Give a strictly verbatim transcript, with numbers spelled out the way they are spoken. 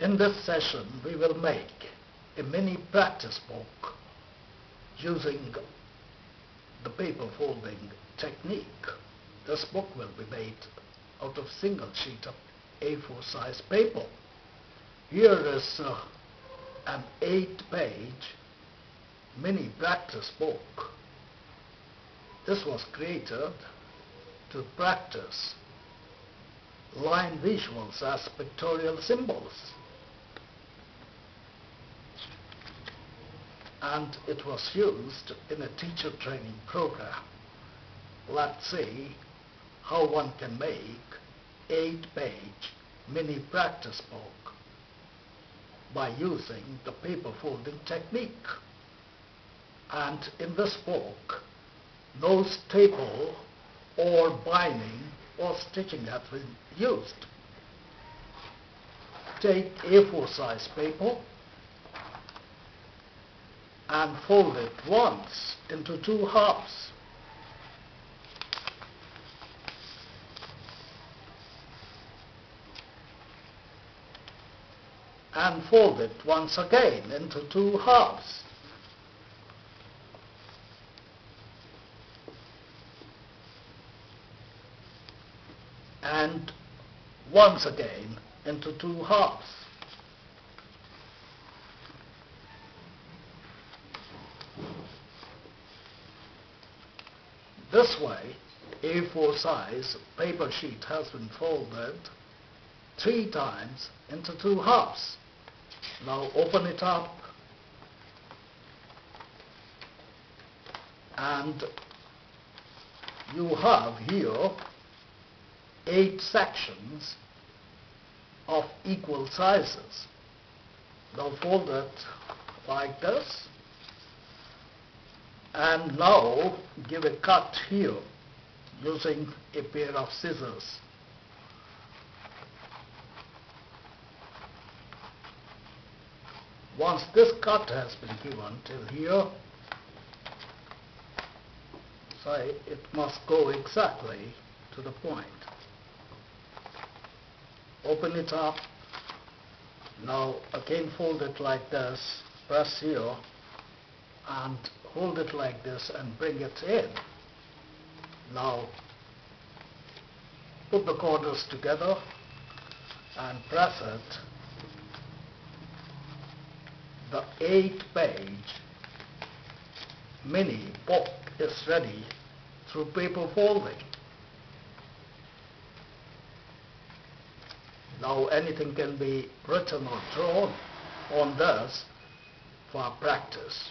In this session, we will make a mini practice book using the paper folding technique. This book will be made out of single sheet of A four size paper. Here is uh, an eight page mini practice book. This was created to practice line visuals as pictorial symbols. And it was used in a teacher training program. Let's see how one can make eight page mini practice book by using the paper folding technique. And in this book, no staple or binding or stitching has been used. Take A four size paper and fold it once into two halves. And fold it once again into two halves. And once again into two halves. This way, A four size paper sheet has been folded three times into two halves. Now open it up and you have here eight sections of equal sizes. Now fold it like this and now give a cut here using a pair of scissors. Once this cut has been given till here, so it must go exactly to the point. Open it up. Now again fold it like this, press here and hold it like this and bring it in. Now put the corners together and press it. The eight page mini book is ready through paper folding. Now anything can be written or drawn on this for practice.